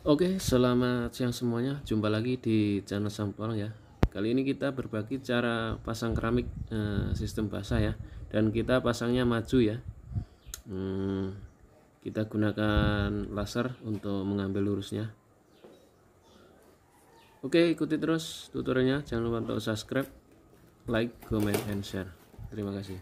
Oke, selamat siang semuanya. Jumpa lagi di channel Sank Petualank ya. Kali ini kita berbagi cara pasang keramik sistem basah ya. Dan kita pasangnya maju ya. Kita gunakan laser untuk mengambil lurusnya. Oke, ikuti terus tutorialnya. Jangan lupa untuk subscribe, like, comment, and share. Terima kasih.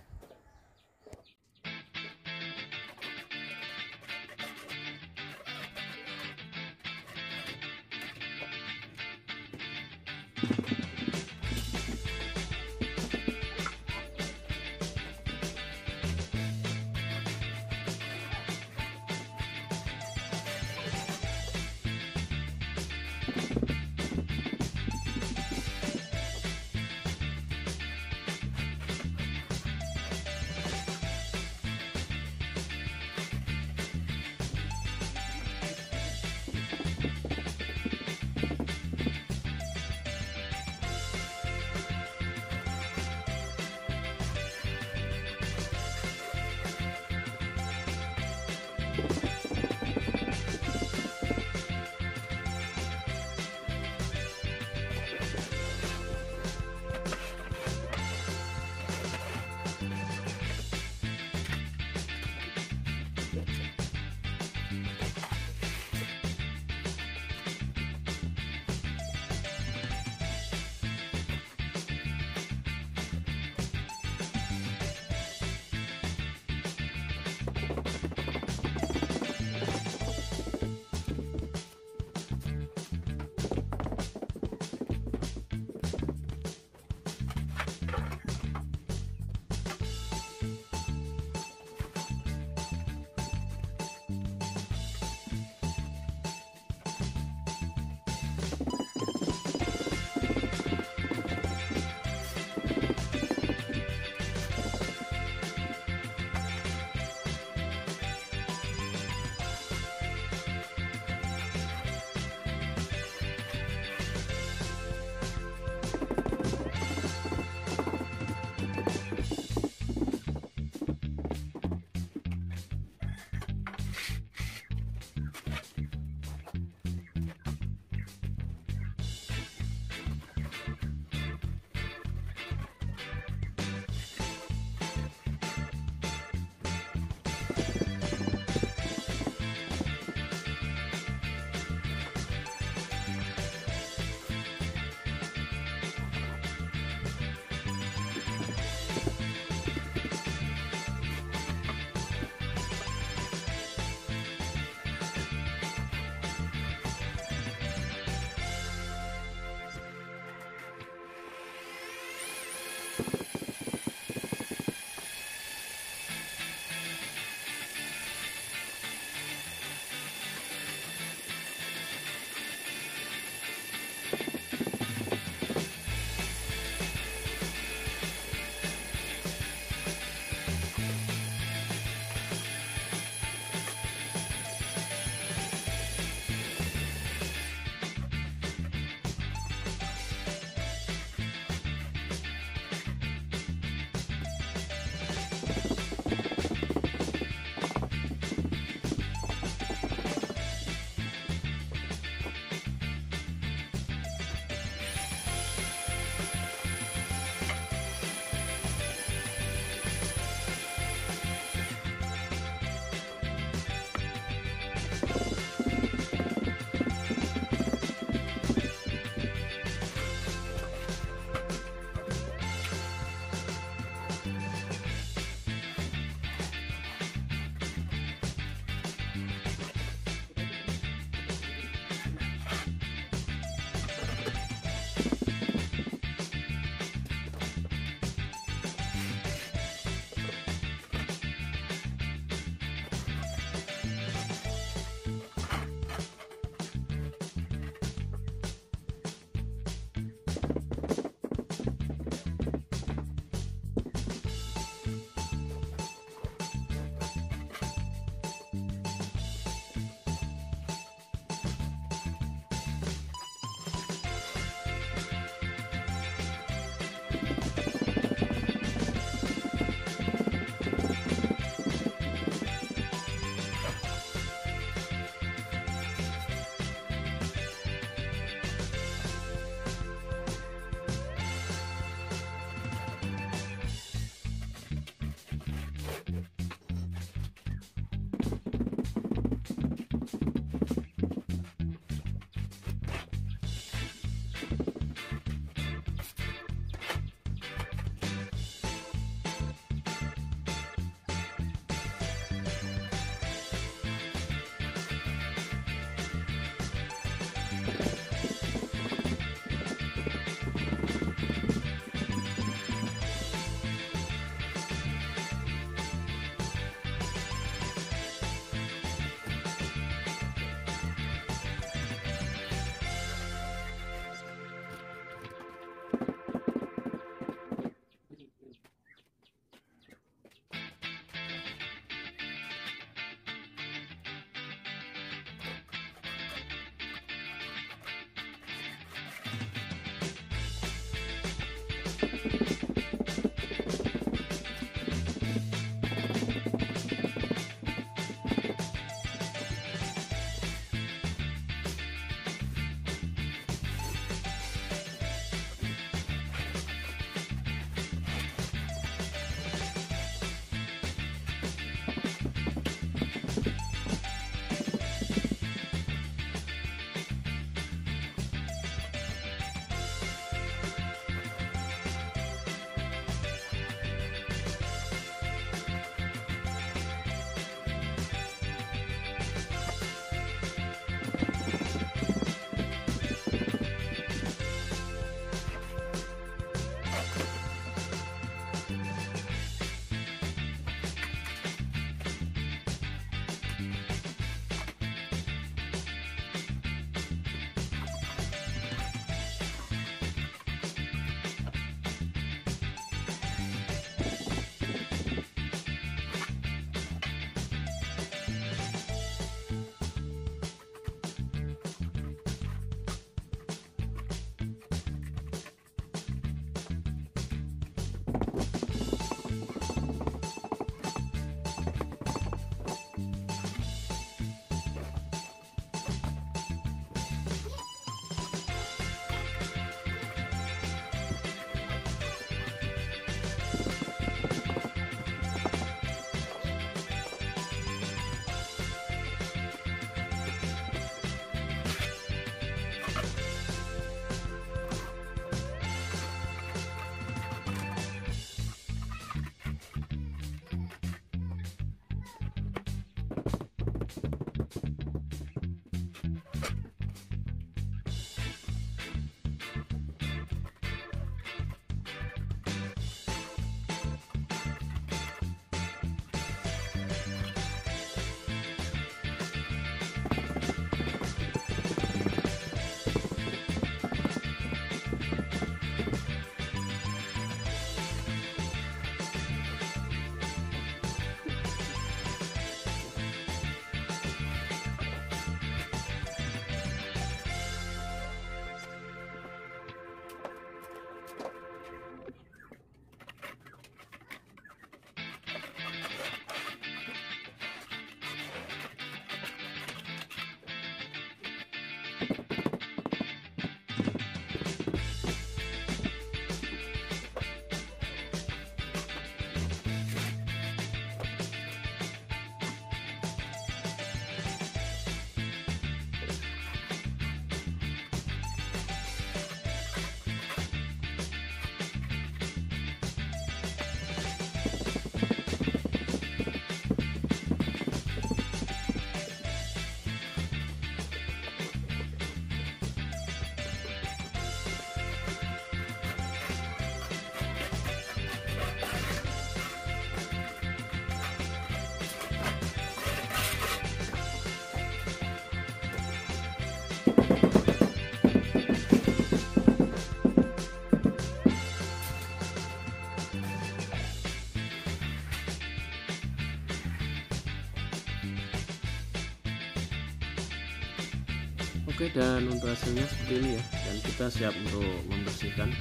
Oke, dan untuk hasilnya seperti ini ya, dan kita siap untuk membersihkan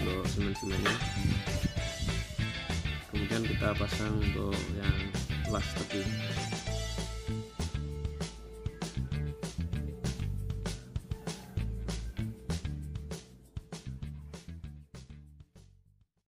seluruh semen-semennya. Kemudian kita pasang untuk yang las tepi.